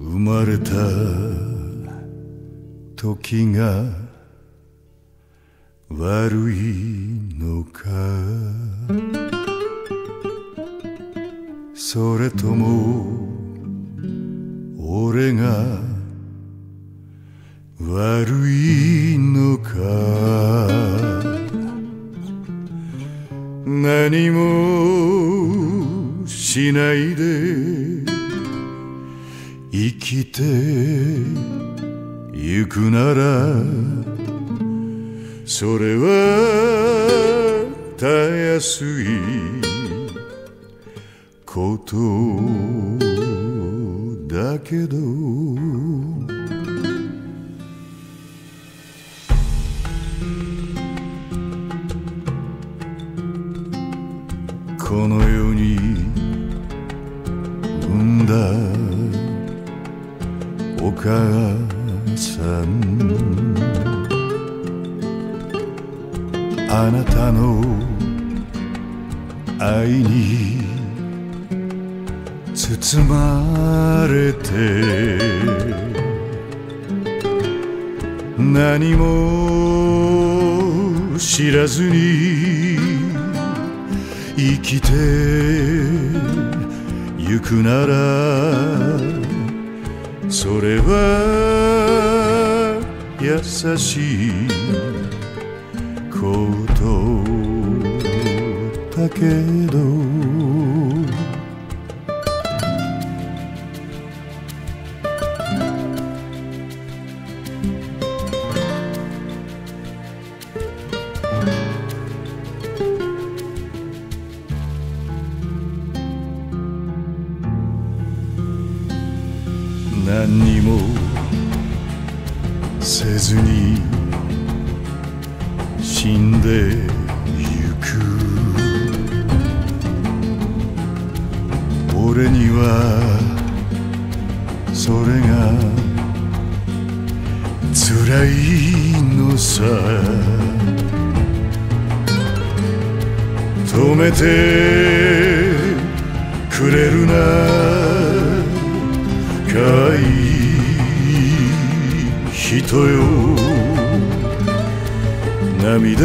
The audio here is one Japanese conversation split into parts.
生まれた時が悪いのか、それとも俺が悪いのか。何もしないで生きてゆくなら、それはたやすいことだけど、この世に生んだお母さん、あなたの愛に包まれて、何も知らずに生きてゆくなら、それは優しいことだけど、何にもせずに死んでゆく俺には、それが辛いのさ。止めてくれるな深い人よ、涙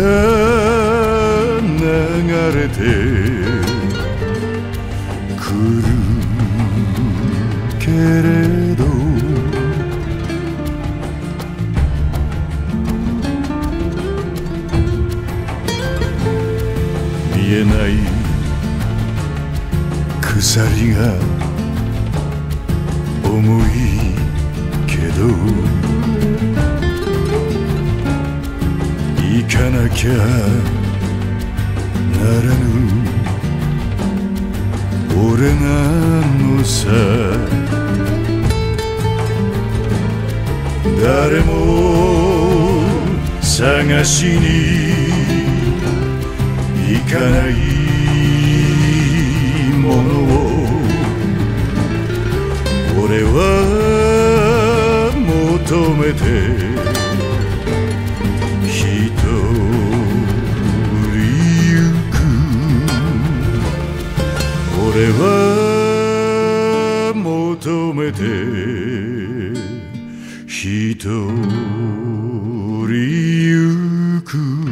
流れてくるけれど、見えない鎖が重いけど、行かなきゃならぬ俺なのさ。誰も探しに行かないものを俺は求めて一人行く、俺は求めて一人行く。